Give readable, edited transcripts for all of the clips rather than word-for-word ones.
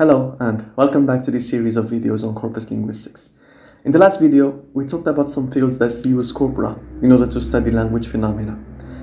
Hello and welcome back to this series of videos on corpus linguistics. In the last video, we talked about some fields that use corpora in order to study language phenomena,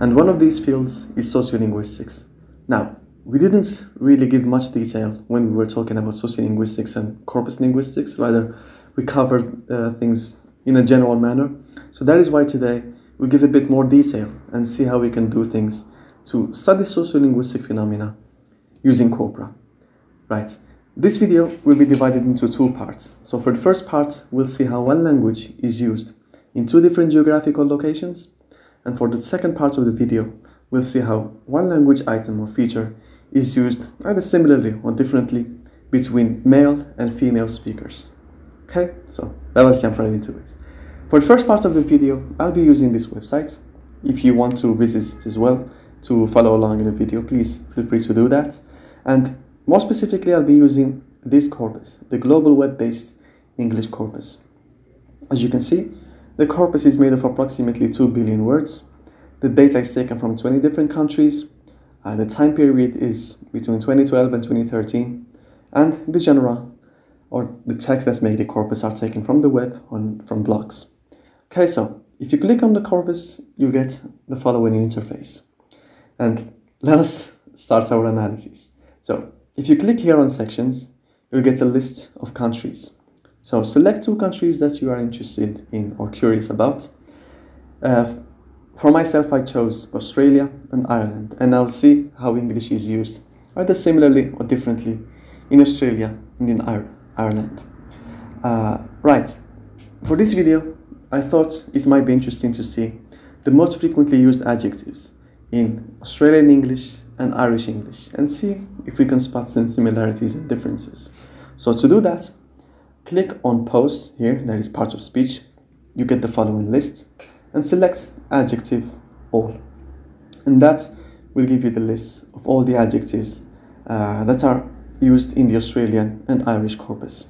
and one of these fields is sociolinguistics. Now, we didn't really give much detail when we were talking about sociolinguistics and corpus linguistics, rather we covered things in a general manner, so that is why today we give a bit more detail and see how we can do things to study sociolinguistic phenomena using corpora. Right. This video will be divided into two parts. So for the first part, we'll see how one language is used in two different geographical locations. And for the second part of the video, we'll see how one language item or feature is used either similarly or differently between male and female speakers. Okay, so let us jump right into it. For the first part of the video, I'll be using this website. If you want to visit it as well to follow along in the video, please feel free to do that. And more specifically, I'll be using this corpus, the global web-based English corpus. As you can see, the corpus is made of approximately 2 billion words. The data is taken from 20 different countries. The time period is between 2012 and 2013. And the genera, or the text that's made the corpus, are taken from the web, from blogs. Okay, so if you click on the corpus, you get the following interface. And let us start our analysis. So, if you click here on sections, you'll get a list of countries. So select two countries that you are interested in or curious about. For myself, I chose Australia and Ireland, and I'll see how English is used, either similarly or differently, in Australia and in Ireland. Right, for this video, I thought it might be interesting to see the most frequently used adjectives in Australian English and Irish English, and see if we can spot some similarities and differences. So to do that, click on posts here, that is part of speech. You get the following list and select adjective all. And that will give you the list of all the adjectives that are used in the Australian and Irish corpus.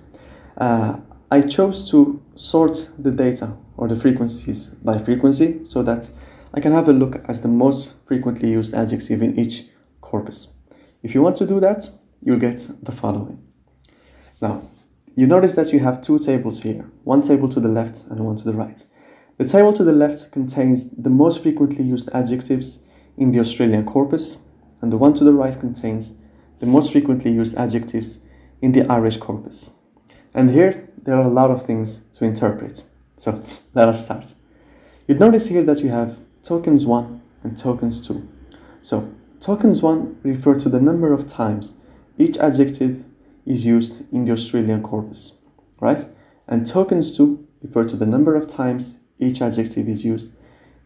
I chose to sort the data or the frequencies by frequency so that I can have a look at the most frequently used adjective in each corpus. If you want to do that, you'll get the following. Now, you notice that you have two tables here, one table to the left and one to the right. The table to the left contains the most frequently used adjectives in the Australian corpus, and the one to the right contains the most frequently used adjectives in the Irish corpus. And here, there are a lot of things to interpret. So, let us start. You'd notice here that you have tokens 1 and tokens 2. So, tokens 1 refer to the number of times each adjective is used in the Australian corpus, right? And tokens 2 refer to the number of times each adjective is used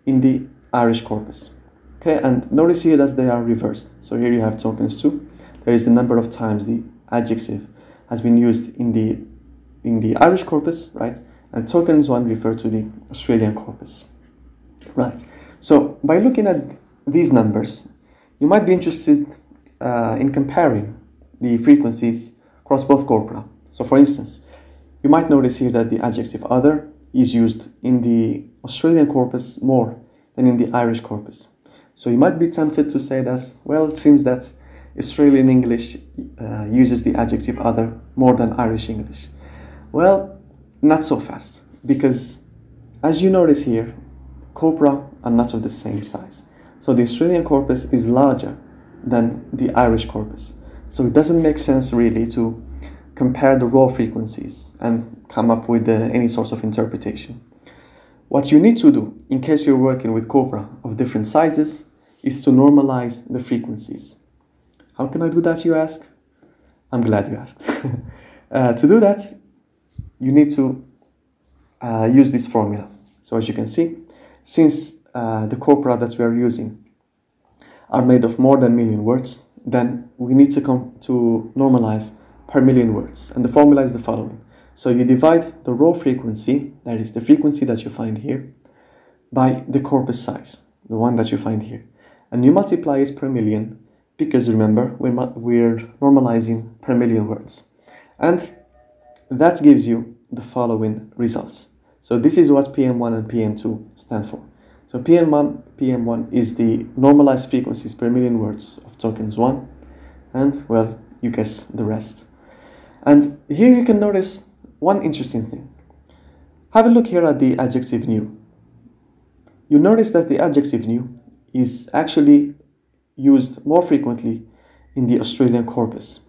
in the Irish corpus. Okay, and notice here that they are reversed. So here you have tokens 2. There is the number of times the adjective has been used in the Irish corpus, right? And tokens 1 refer to the Australian corpus, right? So, by looking at these numbers, you might be interested in comparing the frequencies across both corpora. So, for instance, you might notice here that the adjective other is used in the Australian corpus more than in the Irish corpus. So, you might be tempted to say that, well, it seems that Australian English uses the adjective other more than Irish English. Well, not so fast, because as you notice here, corpora are not of the same size. So the Australian corpus is larger than the Irish corpus. So it doesn't make sense really to compare the raw frequencies and come up with any sort of interpretation. What you need to do, in case you're working with corpora of different sizes, is to normalize the frequencies. How can I do that, you ask? I'm glad you asked. To do that, you need to use this formula. So as you can see, since the corpora that we are using are made of more than a million words, then we need to normalize per million words. And the formula is the following. So you divide the raw frequency, that is the frequency that you find here, by the corpus size, the one that you find here. And you multiply it per million, because remember, we're normalizing per million words. And that gives you the following results. So this is what PM1 and PM2 stand for. So PM1 is the normalized frequencies per million words of tokens 1, and well, you guess the rest. And here you can notice one interesting thing. Have a look here at the adjective new. You notice that the adjective new is actually used more frequently in the Australian corpus.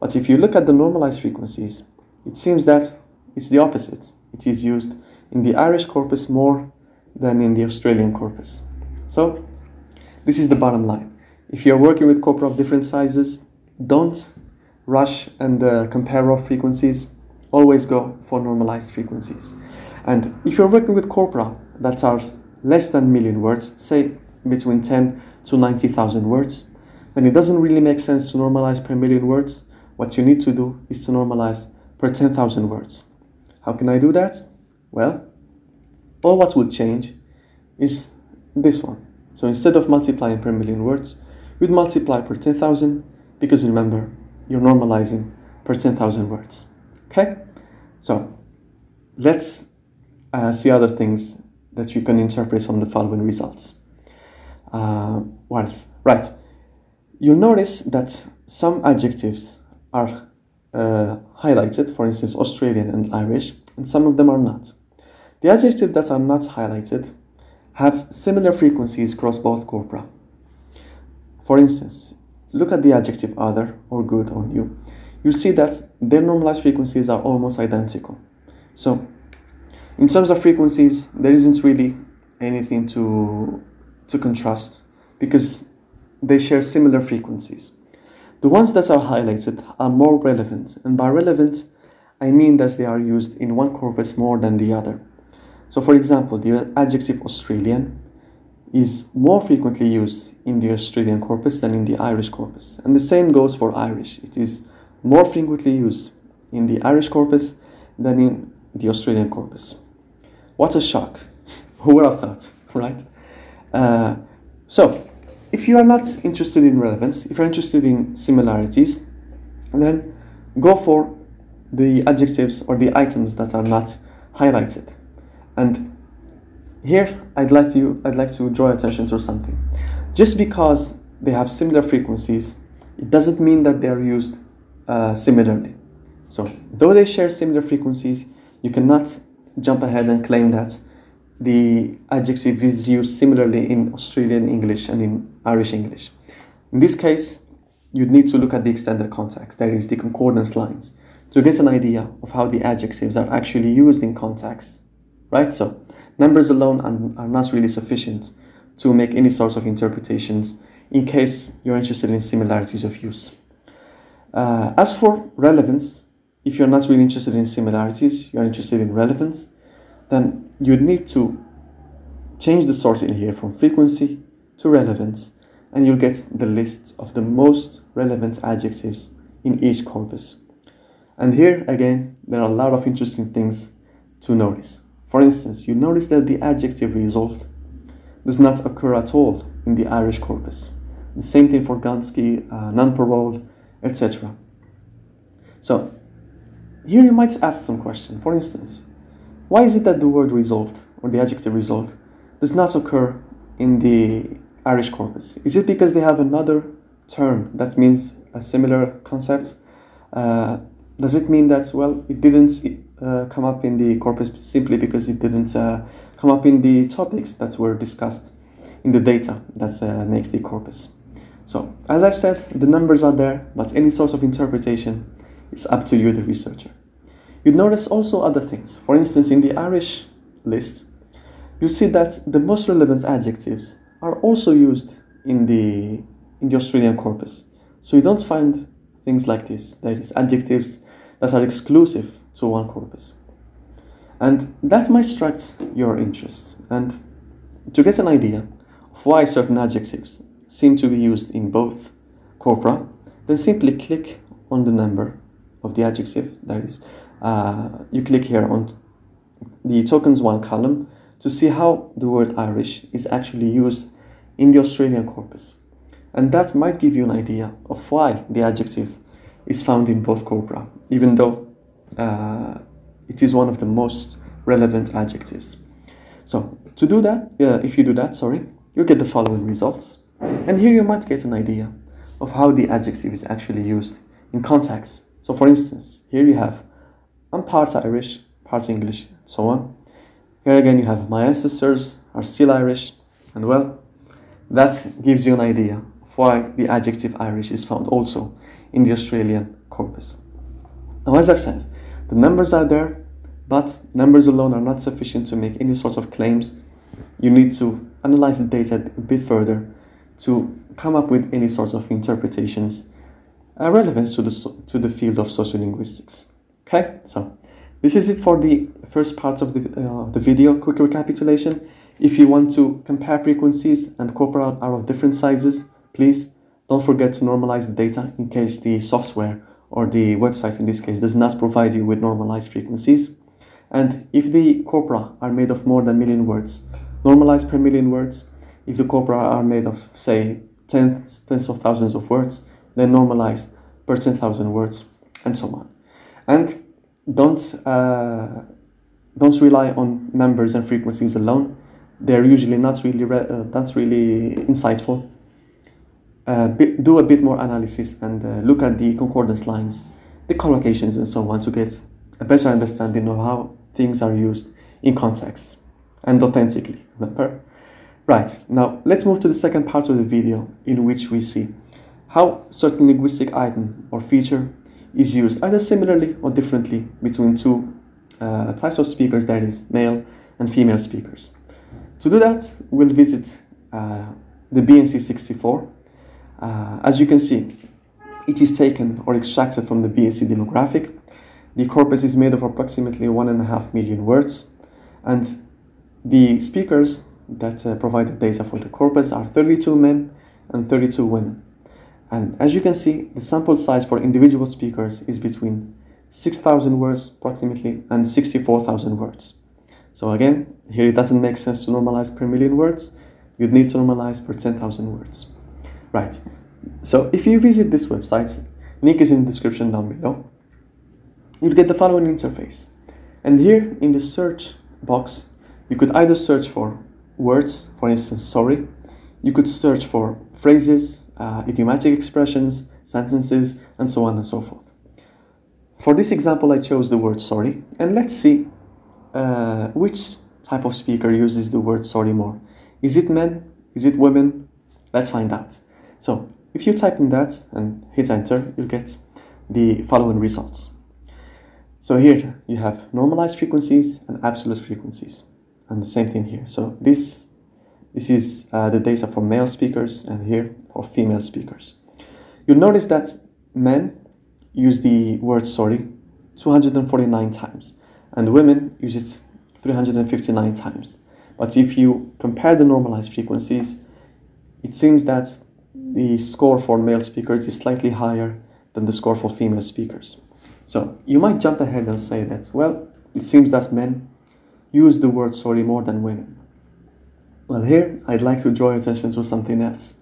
But if you look at the normalized frequencies, it seems that it's the opposite. It is used in the Irish corpus more than in the Australian corpus. So this is the bottom line. If you're working with corpora of different sizes, don't rush and compare raw frequencies. Always go for normalized frequencies. And if you're working with corpora that are less than a million words, say between 10 to 90,000 words, then it doesn't really make sense to normalize per million words. What you need to do is to normalize per 10,000 words. How can I do that? Well, all what would change is this one. So instead of multiplying per million words, you'd multiply per 10,000, because remember, you're normalizing per 10,000 words. Okay? So let's see other things that you can interpret from the following results. What else? Right. You'll notice that some adjectives are highlighted, for instance, Australian and Irish, and some of them are not. The adjectives that are not highlighted have similar frequencies across both corpora. For instance, look at the adjective other, or good, or new. You'll see that their normalized frequencies are almost identical. So, in terms of frequencies, there isn't really anything to contrast, because they share similar frequencies. The ones that are highlighted are more relevant, and by relevant, I mean that they are used in one corpus more than the other. So, for example, the adjective Australian is more frequently used in the Australian corpus than in the Irish corpus. And the same goes for Irish. It is more frequently used in the Irish corpus than in the Australian corpus. What a shock. Who would have thought, right? So, if you are not interested in relevance, if you're interested in similarities, then go for the adjectives or the items that are not highlighted. And here, I'd like to draw attention to something. Just because they have similar frequencies, it doesn't mean that they are used similarly. So, though they share similar frequencies, you cannot jump ahead and claim that the adjective is used similarly in Australian English and in Irish English. In this case, you'd need to look at the extended context, that is, the concordance lines, to get an idea of how the adjectives are actually used in context, right? So, numbers alone are not really sufficient to make any sorts of interpretations in case you're interested in similarities of use. As for relevance, if you're not really interested in similarities, you're interested in relevance, then you'd need to change the sort in here from frequency to relevance, and you'll get the list of the most relevant adjectives in each corpus. And here, again, there are a lot of interesting things to notice. For instance, you notice that the adjective resolved does not occur at all in the Irish corpus. The same thing for Gonski, non-parole, etc. So, here you might ask some question. For instance, why is it that the word resolved, or the adjective resolved, does not occur in the Irish corpus? Is it because they have another term that means a similar concept? Does it mean that, well, it didn't come up in the corpus simply because it didn't come up in the topics that were discussed in the data that makes the corpus? So, as I've said, the numbers are there, but any source of interpretation is up to you, the researcher. You'd notice also other things. For instance, in the Irish list, you'll see that the most relevant adjectives are also used in the Australian corpus. So you don't find things like this, that is, adjectives that are exclusive to one corpus. And that might strike your interest. And to get an idea of why certain adjectives seem to be used in both corpora, then simply click on the number of the adjective, that is, you click here on the tokens 1 column to see how the word Irish is actually used in the Australian corpus. And that might give you an idea of why the adjective is found in both corpora, even though it is one of the most relevant adjectives. So, to do that, if you do that, you'll get the following results. And here you might get an idea of how the adjective is actually used in context. So for instance, here you have, I'm part Irish, part English, and so on. Here again you have, my ancestors are still Irish, and well, that gives you an idea of why the adjective Irish is found also in the Australian corpus. Now, as I've said, the numbers are there, but numbers alone are not sufficient to make any sorts of claims. You need to analyze the data a bit further to come up with any sorts of interpretations relevance to the field of sociolinguistics. Okay, so this is it for the first part of the video, quick recapitulation. If you want to compare frequencies and corpora are of different sizes, please don't forget to normalize the data in case the software or the website in this case does not provide you with normalized frequencies. And if the corpora are made of more than 1 million words, normalize per 1 million words. If the corpora are made of, say, tens of thousands of words, then normalize per 10,000 words, and so on. And don't rely on numbers and frequencies alone. They're usually not really insightful. Do a bit more analysis and look at the concordance lines, the collocations, and so on to get a better understanding of how things are used in context and authentically, remember? Right, now let's move to the second part of the video, in which we see how certain linguistic item or feature is used either similarly or differently between two types of speakers, that is, male and female speakers. To do that, we'll visit the BNC64. As you can see, it is taken or extracted from the BNC demographic. The corpus is made of approximately 1.5 million words, and the speakers that provide the data for the corpus are 32 men and 32 women. And as you can see, the sample size for individual speakers is between 6,000 words approximately and 64,000 words. So again, here it doesn't make sense to normalize per 1 million words. You'd need to normalize per 10,000 words. Right, so if you visit this website, link is in the description down below, you'll get the following interface. And here in the search box, you could either search for words, for instance, sorry. You could search for phrases, idiomatic expressions, sentences, and so on and so forth. For this example, I chose the word sorry, and let's see which type of speaker uses the word sorry more. Is it men? Is it women? Let's find out. So, if you type in that and hit enter, you'll get the following results. So here you have normalized frequencies and absolute frequencies, and the same thing here. So this is the data for male speakers, and here for female speakers. You'll notice that men use the word sorry 249 times, and women use it 359 times. But if you compare the normalized frequencies, it seems that the score for male speakers is slightly higher than the score for female speakers. So you might jump ahead and say that, well, it seems that men use the word sorry more than women. Well, here I'd like to draw your attention to something else.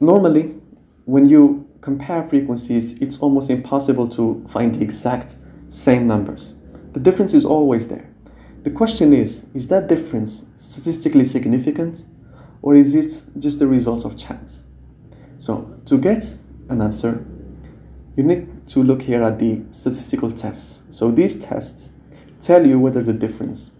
Normally, when you compare frequencies, it's almost impossible to find the exact same numbers. The difference is always there. The question is that difference statistically significant? Or is it just the result of chance? So, to get an answer, you need to look here at the statistical tests. So, these tests tell you whether the difference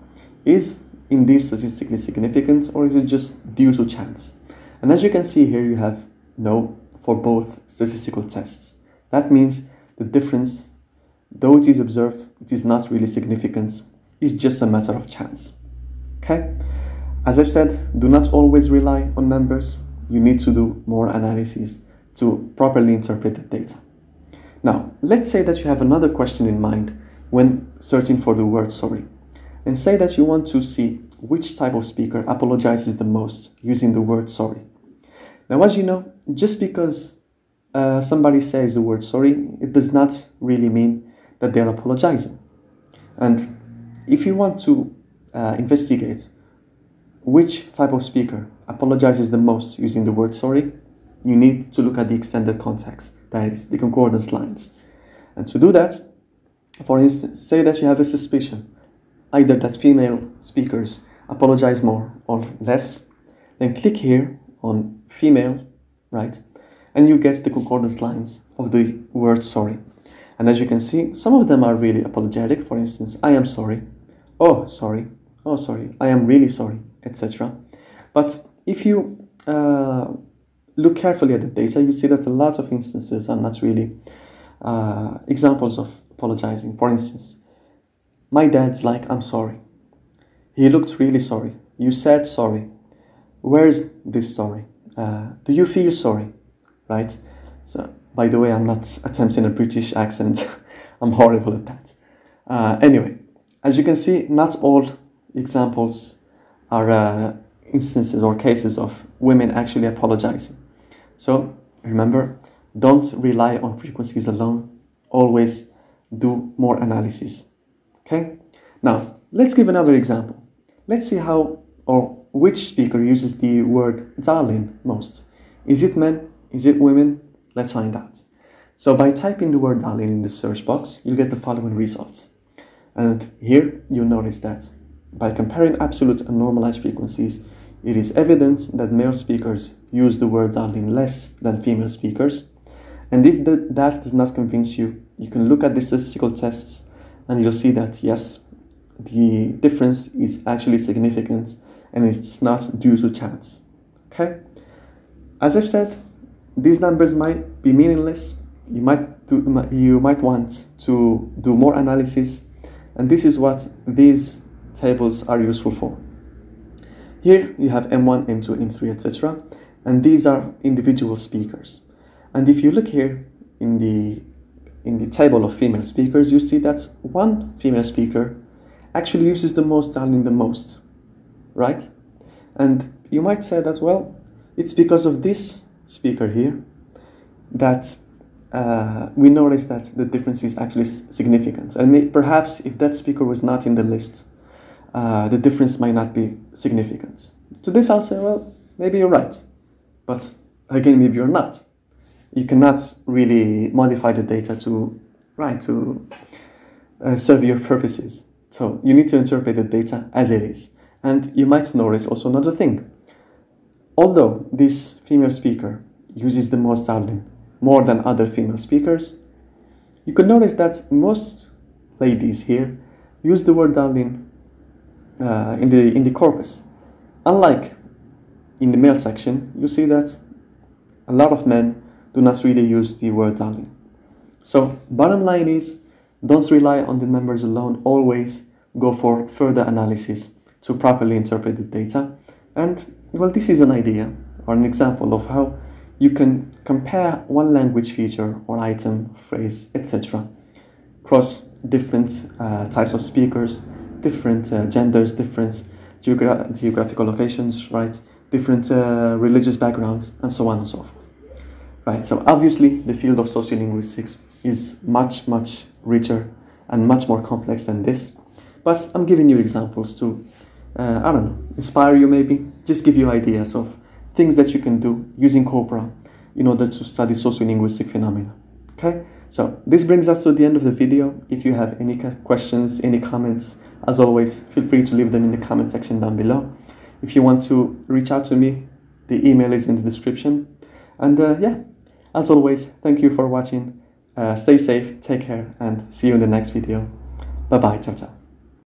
is indeed statistically significant or is it just due to chance. And as you can see here, you have no for both statistical tests. That means the difference, though it is observed, it is not really significant. It's just a matter of chance. Okay? As I've said, do not always rely on numbers. You need to do more analysis to properly interpret the data. Now, let's say that you have another question in mind when searching for the word sorry, and say that you want to see which type of speaker apologizes the most using the word sorry. Now, as you know, just because somebody says the word sorry, it does not really mean that they're apologizing. And if you want to investigate which type of speaker apologizes the most using the word sorry, you need to look at the extended context, that is, the concordance lines. And to do that, for instance, say that you have a suspicion either that female speakers apologize more or less, then click here on female, right, and you get the concordance lines of the word sorry. And as you can see, some of them are really apologetic. For instance, I am sorry, oh sorry, oh sorry, I am really sorry, etc. But if you look carefully at the data, you see that a lot of instances are not really examples of apologizing. For instance, my dad's like, I'm sorry. He looked really sorry. You said sorry. Where is this sorry? Do you feel sorry? Right? So, by the way, I'm not attempting a British accent. I'm horrible at that. Anyway, as you can see, not all examples are instances or cases of women actually apologizing. So, remember, don't rely on frequencies alone. Always do more analysis. Okay? Now, let's give another example. Let's see how or which speaker uses the word darling most. Is it men? Is it women? Let's find out. So by typing the word darling in the search box, you'll get the following results. And here you'll notice that by comparing absolute and normalized frequencies, it is evident that male speakers use the word darling less than female speakers. And if that does not convince you, you can look at the statistical tests and you'll see that, yes, the difference is actually significant and it's not due to chance. Okay? As I've said, these numbers might be meaningless. You might want to do more analysis, and this is what these tables are useful for. Here you have M1, M2, M3, etc. And these are individual speakers. And if you look here in the table of female speakers, you see that one female speaker actually uses the most darling the most, right? And you might say that, well, it's because of this speaker here that we notice that the difference is actually significant. And perhaps if that speaker was not in the list, the difference might not be significant. To this I'll say, well, maybe you're right. But again, maybe you're not. You cannot really modify the data to serve your purposes. So you need to interpret the data as it is. And you might notice also another thing. Although this female speaker uses the most darling more than other female speakers, you can notice that most ladies here use the word darling in the corpus. Unlike in the male section, you see that a lot of men do not really use the word darling. So bottom line is, don't rely on the numbers alone. Always go for further analysis to properly interpret the data. And, well, this is an idea or an example of how you can compare one language feature or item, phrase, etc. across different types of speakers, different genders, different geographical locations, right? Different religious backgrounds, and so on and so forth. Right, so obviously the field of sociolinguistics is much, much richer and much more complex than this. But I'm giving you examples to, I don't know, inspire you maybe, just give you ideas of things that you can do using corpora in order to study sociolinguistic phenomena. Okay, so this brings us to the end of the video. If you have any questions, any comments, as always, feel free to leave them in the comment section down below. If you want to reach out to me, the email is in the description. And yeah, as always, thank you for watching. Stay safe, take care, and see you in the next video. Bye-bye, ciao, ciao.